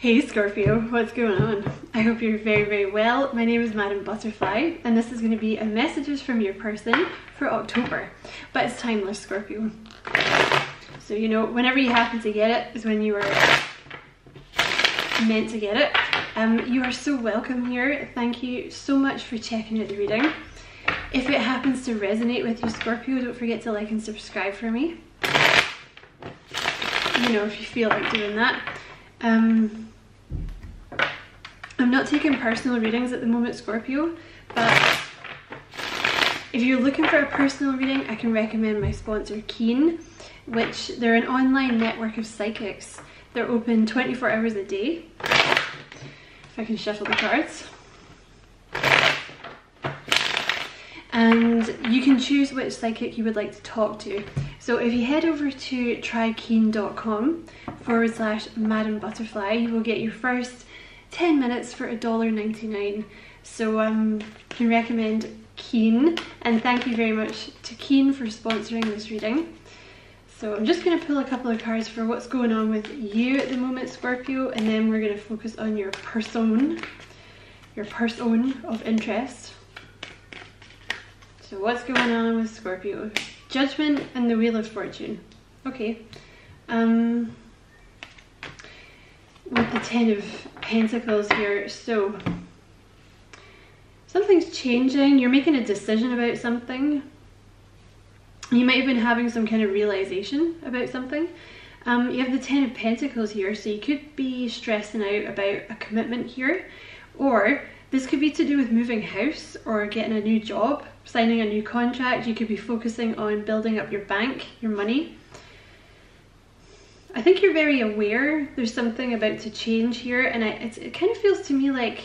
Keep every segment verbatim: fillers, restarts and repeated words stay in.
Hey Scorpio, what's going on? I hope you're very, very well. My name is Madame Butterfly, and this is going to be a messages from your person for October. But it's timeless, Scorpio. So, you know, whenever you happen to get it is when you were meant to get it. Um, you are so welcome here. Thank you so much for checking out the reading. If it happens to resonate with you, Scorpio, don't forget to like and subscribe for me. You know, if you feel like doing that. Um, I'm not taking personal readings at the moment, Scorpio, but if you're looking for a personal reading, I can recommend my sponsor Keen, which they're an online network of psychics. They're open twenty-four hours a day. If I can shuffle the cards. And you can choose which psychic you would like to talk to. So if you head over to trykeen.com forward slash Madame Butterfly, you will get your first ten minutes for a dollar ninety-nine. So um, I can recommend Keen, and thank you very much to Keen for sponsoring this reading. So I'm just going to pull a couple of cards for what's going on with you at the moment, Scorpio, and then we're going to focus on your person, your person of interest. So what's going on with Scorpio? Judgment and the Wheel of Fortune. Okay. Um, with the Ten of Pentacles here, so something's changing. You're making a decision about something. You might have been having some kind of realization about something. Um, you have the Ten of Pentacles here, so you could be stressing out about a commitment here, or this could be to do with moving house or getting a new job, signing a new contract. You could be focusing on building up your bank, your money. I think you're very aware there's something about to change here, and I, it's, it kind of feels to me like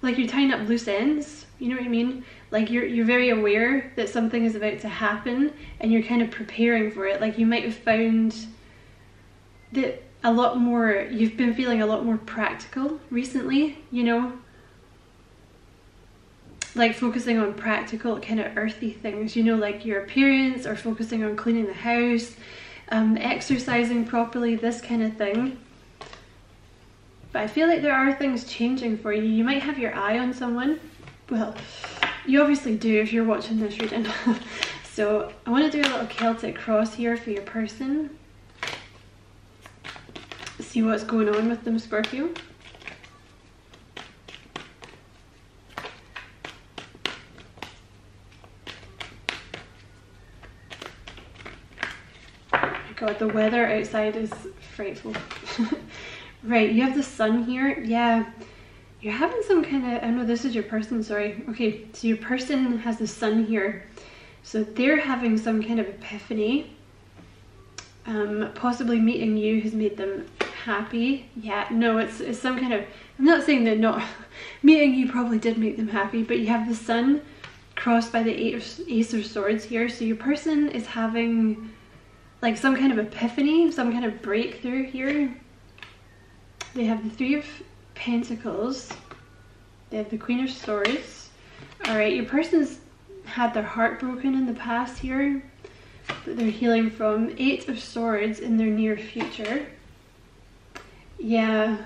like you're tying up loose ends, you know what I mean? Like you're, you're very aware that something is about to happen, and you're kind of preparing for it. Like you might have found that a lot more, you've been feeling a lot more practical recently, you know? Like focusing on practical, kind of earthy things, you know, like your appearance, or focusing on cleaning the house, um, exercising properly, this kind of thing. But I feel like there are things changing for you. You might have your eye on someone. Well, you obviously do if you're watching this reading. So I want to do a little Celtic cross here for your person. See what's going on with them, Scorpio. Oh my god, the weather outside is frightful. Right, you have the sun here. Yeah, you're having some kind of, oh no, this is your person, sorry. Okay, so your person has the sun here. So they're having some kind of epiphany. Um, possibly meeting you has made them happy. Yeah, no, it's, it's some kind of, I'm not saying they're not, meeting you probably did make them happy, but you have the sun crossed by the eight of, ace of swords here, so your person is having like some kind of epiphany, some kind of breakthrough here. They have the three of pentacles, they have the queen of swords. Alright, your person's had their heart broken in the past here, that they're healing from. Eight of swords in their near future. Yeah,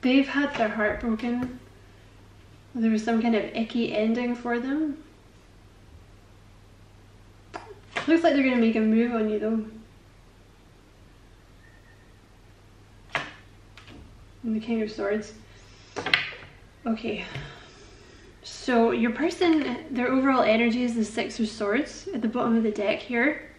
they've had their heart broken. There was some kind of icky ending for them. Looks like they're going to make a move on you though. And the king of swords. Okay. So your person, their overall energy is the six of swords at the bottom of the deck here.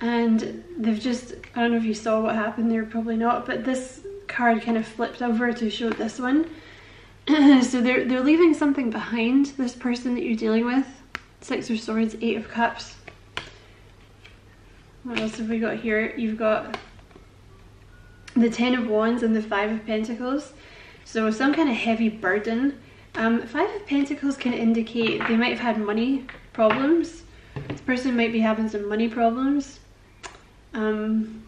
And they've just, I don't know if you saw what happened there, probably not, but this card kind of flipped over to show this one. So they're, they're leaving something behind, this person that you're dealing with. Six of swords, eight of cups. What else have we got here? You've got the ten of wands and the five of pentacles. So some kind of heavy burden. Um, five of pentacles can indicate they might have had money problems. This person might be having some money problems. Um,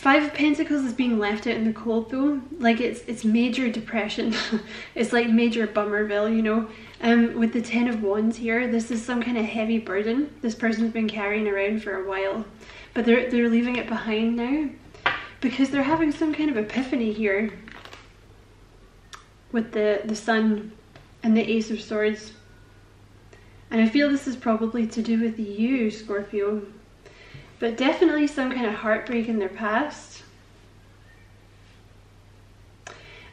Five of Pentacles is being left out in the cold though. Like it's it's major depression. It's like major bummerville, you know. Um, with the Ten of Wands here, this is some kind of heavy burden this person's been carrying around for a while. But they're, they're leaving it behind now. Because they're having some kind of epiphany here. With the, the Sun and the Ace of Swords. And I feel this is probably to do with you, Scorpio. But definitely some kind of heartbreak in their past.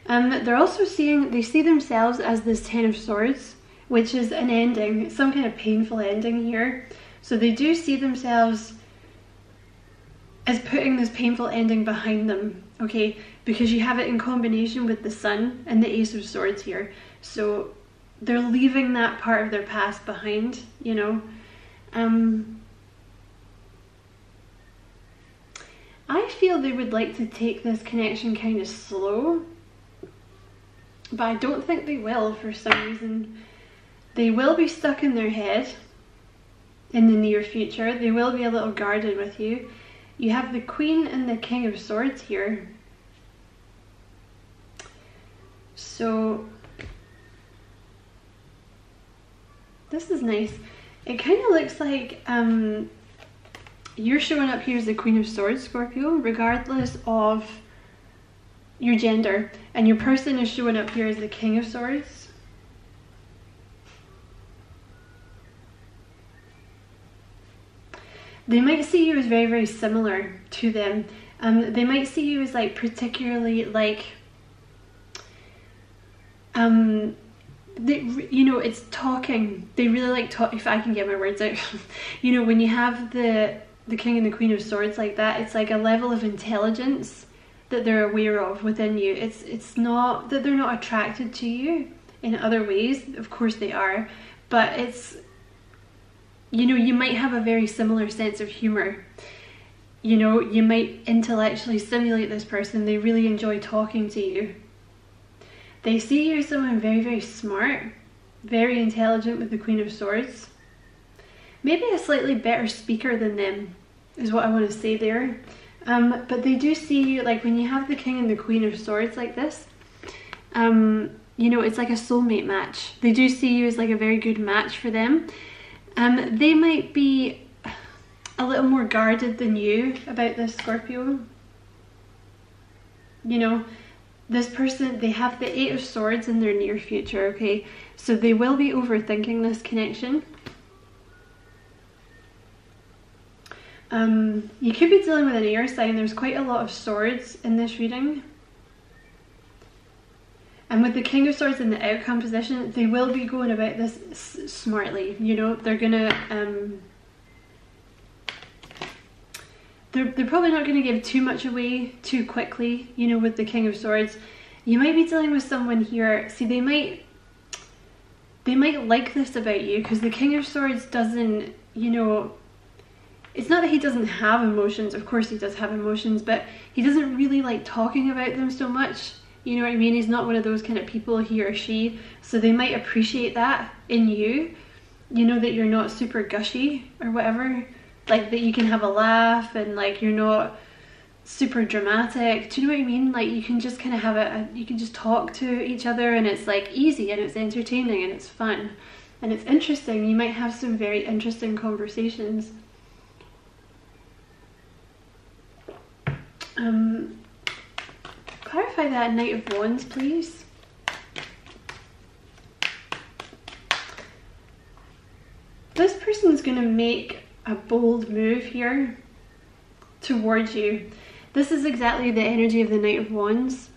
Um, they're also seeing, they see themselves as this Ten of Swords, which is an ending, some kind of painful ending here. So they do see themselves as putting this painful ending behind them, okay? Because you have it in combination with the Sun and the Ace of Swords here. So they're leaving that part of their past behind, you know? Um... I feel they would like to take this connection kind of slow, but I don't think they will for some reason. They will be stuck in their head in the near future. They will be a little guarded with you. You have the Queen and the King of Swords here. So, this is nice. It kind of looks like, um, you're showing up here as the Queen of Swords, Scorpio, regardless of your gender. And your person is showing up here as the King of Swords. They might see you as very, very similar to them. Um, they might see you as like particularly like, um, They, you know, it's talking. They really like talk, if I can get my words out. You know, when you have the the King and the Queen of Swords like that, it's like a level of intelligence that they're aware of within you. It's it's not that they're not attracted to you in other ways, of course they are, but it's, you know, you might have a very similar sense of humor. You know, you might intellectually stimulate this person. They really enjoy talking to you. They see you as someone very, very smart, very intelligent with the Queen of Swords. Maybe a slightly better speaker than them is what I want to say there. Um, but they do see you, like when you have the King and the Queen of Swords like this, um, you know, it's like a soulmate match. They do see you as like a very good match for them. Um, they might be a little more guarded than you about this, Scorpio. You know, this person, they have the Eight of Swords in their near future, okay? So they will be overthinking this connection. Um, you could be dealing with an air sign. There's quite a lot of swords in this reading. And with the King of Swords in the outcome position, they will be going about this s smartly, you know? They're gonna, um... They're, they're probably not going to give too much away too quickly, you know, with the King of Swords. You might be dealing with someone here. See, they might, they might like this about you, because the King of Swords doesn't, you know, it's not that he doesn't have emotions. Of course he does have emotions, but he doesn't really like talking about them so much. You know what I mean? He's not one of those kind of people, he or she. So they might appreciate that in you, you know, that you're not super gushy or whatever. Like that you can have a laugh and like you're not super dramatic. Do you know what I mean? Like you can just kind of have a, a, you can just talk to each other and it's like easy and it's entertaining and it's fun and it's interesting. You might have some very interesting conversations. Um, clarify that Knight of Wands, please. This person's gonna make a bold move here towards you. This is exactly the energy of the Knight of Wands.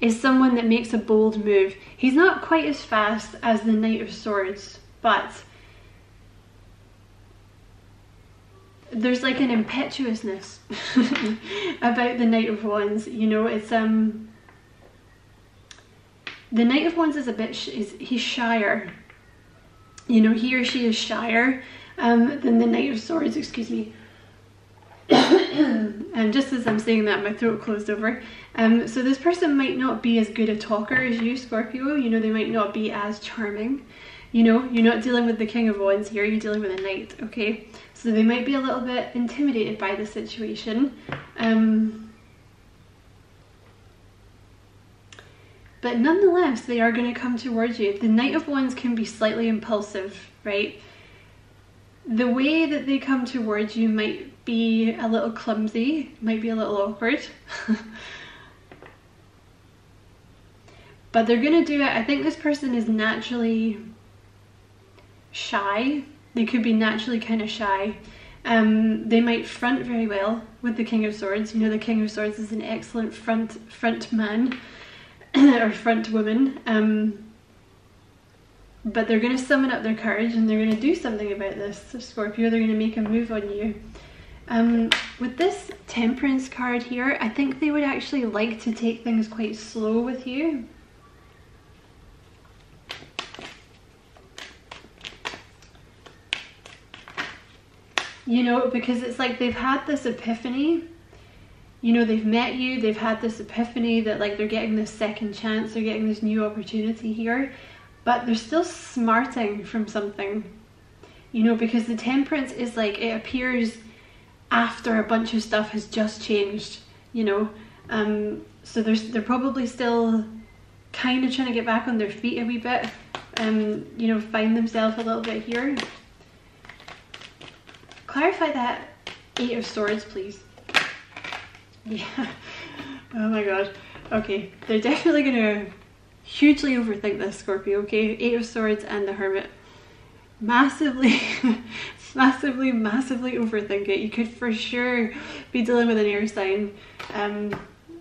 Is someone that makes a bold move. He's not quite as fast as the Knight of Swords, but there's like an impetuousness about the Knight of Wands. You know, it's um the Knight of Wands is a bit sh is he's shyer. You know, he or she is shyer um, than the Knight of Swords, excuse me. And just as I'm saying that, my throat closed over. Um, so this person might not be as good a talker as you, Scorpio. You know, they might not be as charming. You know, you're not dealing with the King of Wands here, you're dealing with a Knight, okay? So they might be a little bit intimidated by the situation. Um, but nonetheless, they are going to come towards you. The Knight of Wands can be slightly impulsive, right? The way that they come towards you might be a little clumsy, might be a little awkward. But they're going to do it. I think this person is naturally shy. They could be naturally kind of shy. Um, they might front very well with the King of Swords. You know, the King of Swords is an excellent front front man or front woman. Um, but they're going to summon up their courage and they're going to do something about this, Scorpio. They're going to make a move on you. Um, with this Temperance card here, I think they would actually like to take things quite slow with you. You know, because it's like they've had this epiphany, you know, they've met you, they've had this epiphany that like they're getting this second chance, they're getting this new opportunity here, but they're still smarting from something, you know, because the Temperance is like, it appears after a bunch of stuff has just changed, you know, um, so they're, they're probably still kind of trying to get back on their feet a wee bit, um, you know, find themselves a little bit here. Clarify that Eight of Swords, please. Yeah. Oh my god. Okay, they're definitely gonna hugely overthink this, Scorpio, okay? Eight of Swords and the Hermit. Massively, massively, massively overthink it. You could for sure be dealing with an air sign, um,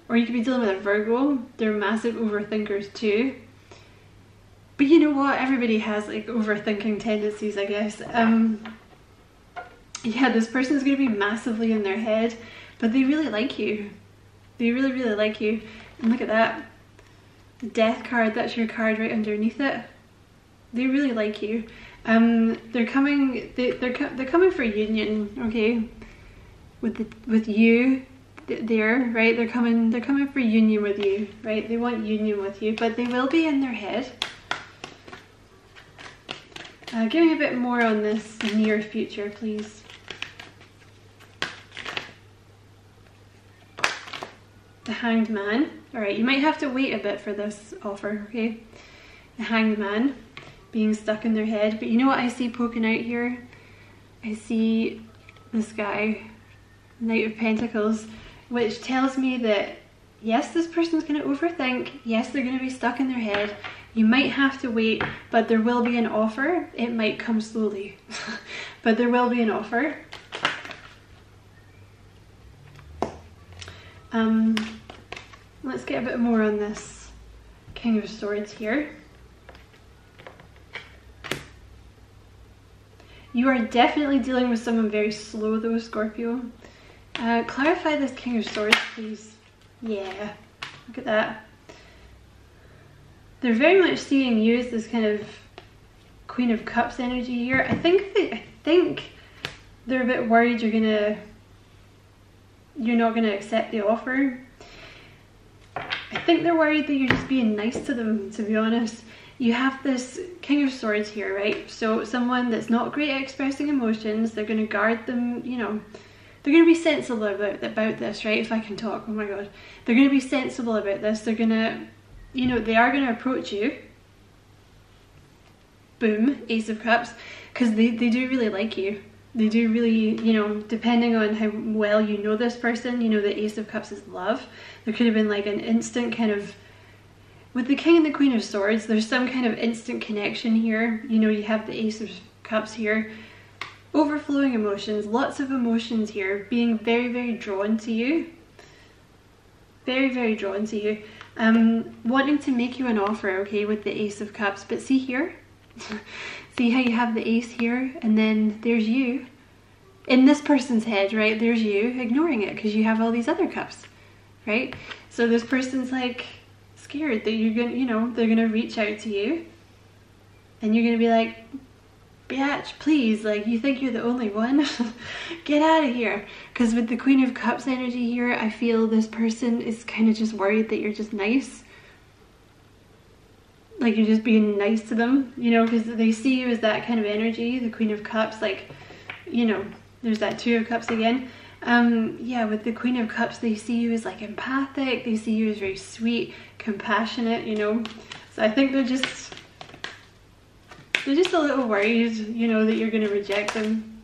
or you could be dealing with a Virgo. They're massive overthinkers too. But you know what? Everybody has like overthinking tendencies, I guess. Um, Yeah, this person's going to be massively in their head, but they really like you. They really, really like you. And look at that. The Death card, that's your card right underneath it. They really like you. Um, they're coming, they, they're, they're coming for union, okay? With the, with you there, right? They're coming, they're coming for union with you, right? They want union with you, but they will be in their head. Uh, give me a bit more on this near future, please. The Hanged Man. Alright, you might have to wait a bit for this offer, okay? The Hanged Man being stuck in their head. But you know what I see poking out here? I see this guy, Knight of Pentacles, which tells me that yes, this person's going to overthink. Yes, they're going to be stuck in their head. You might have to wait, but there will be an offer. It might come slowly, but there will be an offer. Um, let's get a bit more on this King of Swords here. You are definitely dealing with someone very slow though, Scorpio. Uh, clarify this King of Swords, please. Yeah, look at that. They're very much seeing you as this kind of Queen of Cups energy here. I think they, I think they're a bit worried you're gonna, you're not gonna accept the offer. I think they're worried that you're just being nice to them, to be honest. You have this King of Swords here, right? So someone that's not great at expressing emotions, they're gonna guard them, you know. They're going to be sensible about, about this, right? If I can talk, oh my god. They're going to be sensible about this. They're going to, you know, they are going to approach you. Boom, Ace of Cups. Because they, they do really like you. They do really, you know, depending on how well you know this person, you know, the Ace of Cups is love. There could have been like an instant kind of, with the King and the Queen of Swords, there's some kind of instant connection here. You know, you have the Ace of Cups here. Overflowing emotions, lots of emotions here, being very, very drawn to you. Very, very drawn to you. Um, wanting to make you an offer, okay, with the Ace of Cups. But see here? See how you have the Ace here? And then there's you. In this person's head, right? There's you ignoring it because you have all these other cups, right? So this person's like scared that you're gonna, you know, they're gonna reach out to you. And you're gonna be like, bitch, please, like, you think you're the only one? Get out of here. Because with the Queen of Cups energy here, I feel this person is kind of just worried that you're just nice. like you're just being nice to them, you know, because they see you as that kind of energy, the Queen of Cups, like, you know, there's that Two of Cups again. Um, yeah, with the Queen of Cups, they see you as like empathic, they see you as very sweet, compassionate, you know. So I think they're just, they're just a little worried, you know, that you're going to reject them.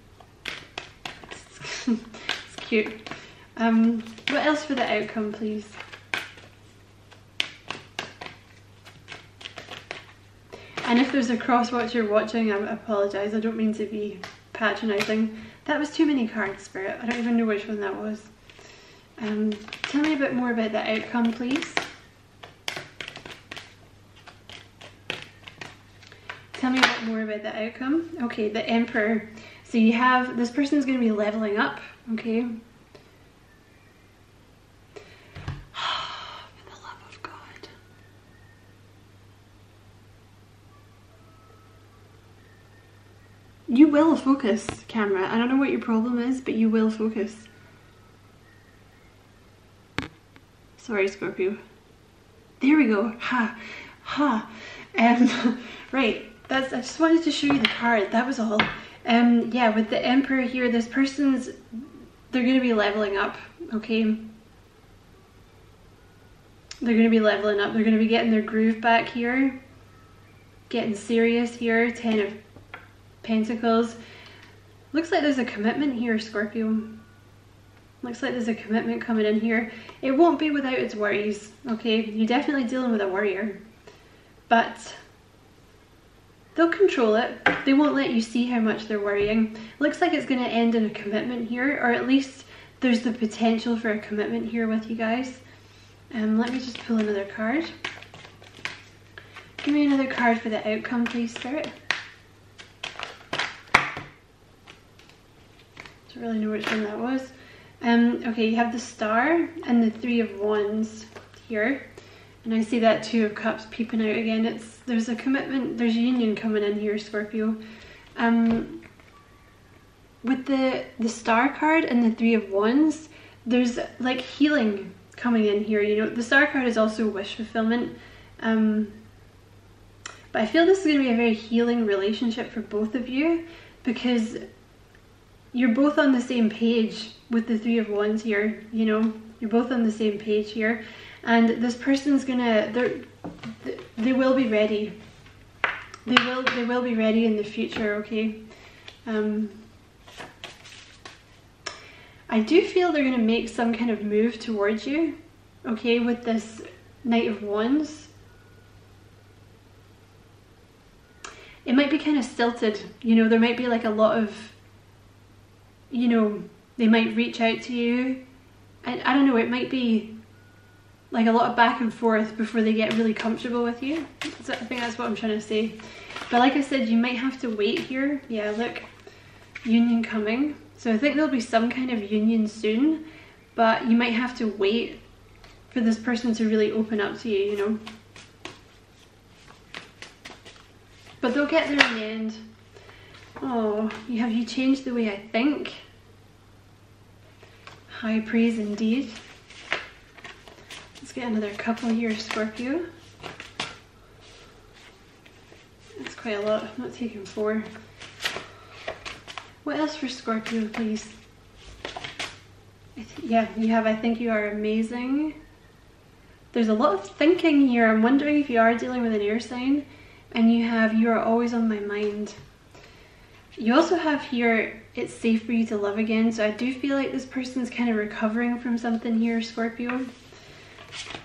It's, it's cute. Um, what else for the outcome, please? And if there's a cross-watcher watching, I apologise, I don't mean to be patronising. That was too many cards, Spirit. I don't even know which one that was. Um, tell me a bit more about the outcome, please. Tell me a bit more about the outcome. Okay, the Emperor. So you have, this person's going to be leveling up, okay? For the love of God. You will focus, camera. I don't know what your problem is, but you will focus. Sorry, Scorpio. There we go. Ha. Ha. Um, right. That's, I just wanted to show you the card, that was all. Um, yeah, with the Emperor here, this person's, they're going to be leveling up, okay? They're going to be leveling up, they're going to be getting their groove back here, getting serious here, Ten of Pentacles. Looks like there's a commitment here, Scorpio. Looks like there's a commitment coming in here. It won't be without its worries, okay? You're definitely dealing with a warrior, but they'll control it. They won't let you see how much they're worrying. Looks like it's going to end in a commitment here, or at least there's the potential for a commitment here with you guys. Um, let me just pull another card. Give me another card for the outcome, please, Spirit. Don't really know which one that was. Um, okay, you have the Star and the Three of Wands here. And I see that Two of Cups peeping out again. It's, there's a commitment, there's a union coming in here, Scorpio. Um, with the, the Star card and the Three of Wands, there's like healing coming in here, you know. The Star card is also wish fulfillment. Um, but I feel this is going to be a very healing relationship for both of you, because you're both on the same page with the Three of Wands here, you know. You're both on the same page here. And this person's gonna, they're, they will be ready. They will, they will be ready in the future, okay? Um, I do feel they're gonna make some kind of move towards you, okay, with this Knight of Wands. It might be kind of stilted, you know, there might be like a lot of, you know, they might reach out to you. I, I don't know, it might be like a lot of back and forth before they get really comfortable with you. So I think that's what I'm trying to say. But like I said, you might have to wait here. Yeah, look, union coming. So I think there'll be some kind of union soon, but you might have to wait for this person to really open up to you, you know. But they'll get there in the end. Oh, you have you changed the way I think? High praise indeed. Let's get another couple here, Scorpio. That's quite a lot. I'm not taking four. What else for Scorpio, please? I th yeah, you have I think you are amazing. There's a lot of thinking here. I'm wondering if you are dealing with an air sign. And you have you are always on my mind. You also have here it's safe for you to love again. So I do feel like this person's kind of recovering from something here, Scorpio.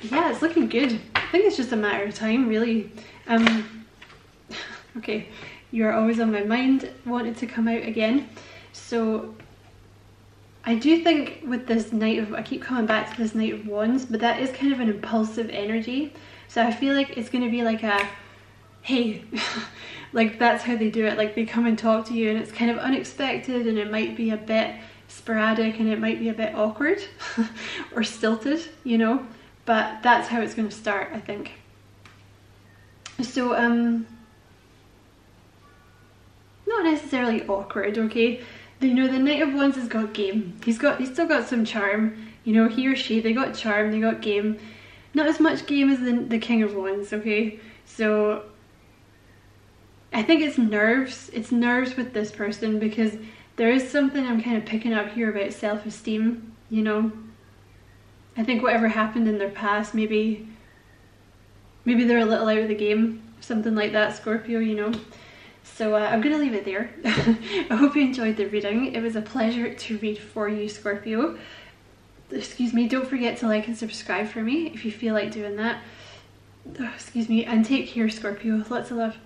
Yeah, it's looking good. I think it's just a matter of time, really. Um, okay, you're always on my mind, wanted to come out again. So I do think with this Knight of, I keep coming back to this Knight of Wands, but that is kind of an impulsive energy. So I feel like it's going to be like a, hey, like that's how they do it. Like they come and talk to you and it's kind of unexpected and it might be a bit sporadic and it might be a bit awkward or stilted, you know. But that's how it's going to start, I think. So, um, not necessarily awkward, okay? You know, the Knight of Wands has got game. He's got, he's still got some charm. You know, he or she, they got charm, they got game. Not as much game as the, the King of Wands, okay? So I think it's nerves. It's nerves with this person, because there is something I'm kind of picking up here about self-esteem, you know. I think whatever happened in their past, maybe maybe they're a little out of the game, something like that, Scorpio, you know. So uh, I'm going to leave it there. I hope you enjoyed the reading. It was a pleasure to read for you, Scorpio. Excuse me, don't forget to like and subscribe for me if you feel like doing that. Oh, excuse me, and take care, Scorpio. Lots of love.